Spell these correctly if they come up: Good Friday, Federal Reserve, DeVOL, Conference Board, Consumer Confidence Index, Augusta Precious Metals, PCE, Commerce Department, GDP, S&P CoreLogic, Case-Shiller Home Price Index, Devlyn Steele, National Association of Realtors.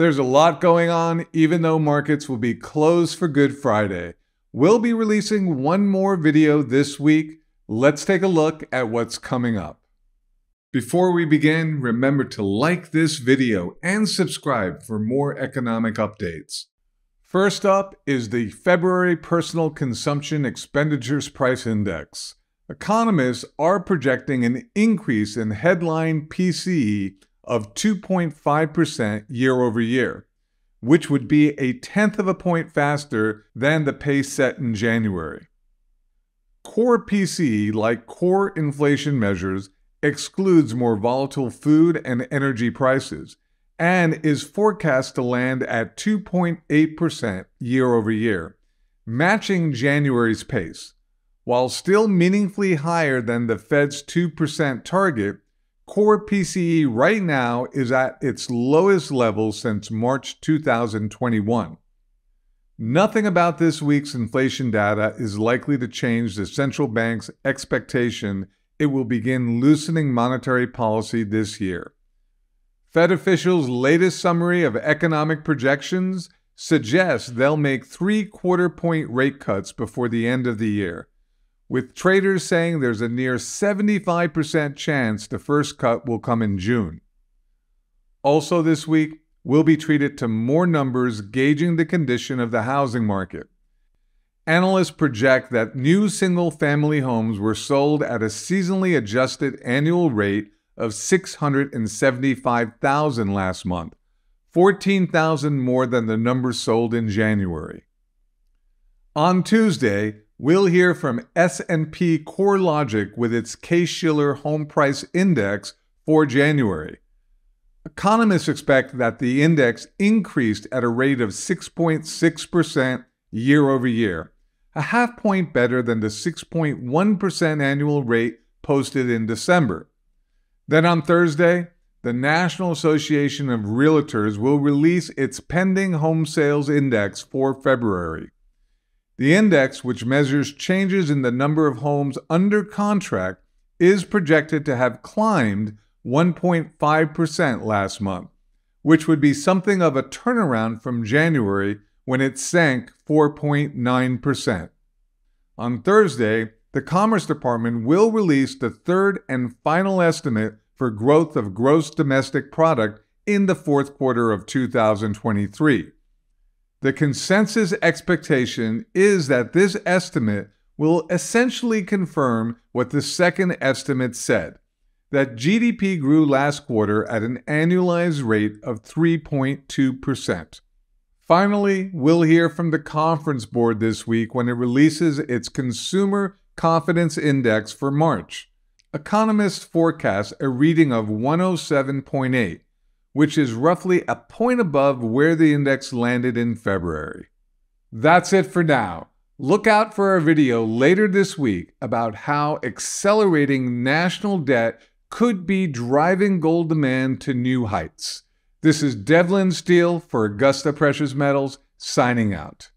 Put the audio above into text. There's a lot going on, even though markets will be closed for Good Friday. We'll be releasing one more video this week. Let's take a look at what's coming up. Before we begin, remember to like this video and subscribe for more economic updates. First up is the February Personal Consumption Expenditures Price Index. Economists are projecting an increase in headline PCE of 2.5% year over year, which would be 0.1 point faster than the pace set in January. Core PCE, like core inflation measures, excludes more volatile food and energy prices and is forecast to land at 2.8% year over year, matching January's pace. While still meaningfully higher than the Fed's 2% target, core PCE right now is at its lowest level since March 2021. Nothing about this week's inflation data is likely to change the central bank's expectation it will begin loosening monetary policy this year. Fed officials' latest summary of economic projections suggests they'll make 3/4-point rate cuts before the end of the year, with traders saying there's a near 75% chance the first cut will come in June. Also this week, we'll be treated to more numbers gauging the condition of the housing market. Analysts project that new single-family homes were sold at a seasonally adjusted annual rate of 675,000 last month, 14,000 more than the number sold in January. On Tuesday, we'll hear from S&P CoreLogic with its Case-Shiller Home Price Index for January. Economists expect that the index increased at a rate of 6.6% year over year, 0.5 point better than the 6.1% annual rate posted in December. Then on Thursday, the National Association of Realtors will release its pending home sales index for February. The index, which measures changes in the number of homes under contract, is projected to have climbed 1.5% last month, which would be something of a turnaround from January when it sank 4.9%. On Thursday, the Commerce Department will release the third and final estimate for growth of gross domestic product in the Q4 of 2023. The consensus expectation is that this estimate will essentially confirm what the second estimate said, that GDP grew last quarter at an annualized rate of 3.2%. Finally, we'll hear from the Conference Board this week when it releases its Consumer Confidence Index for March. Economists forecast a reading of 107.8. which is roughly 1 point above where the index landed in February. That's it for now. Look out for our video later this week about how accelerating national debt could be driving gold demand to new heights. This is Devlyn Steele for Augusta Precious Metals, signing out.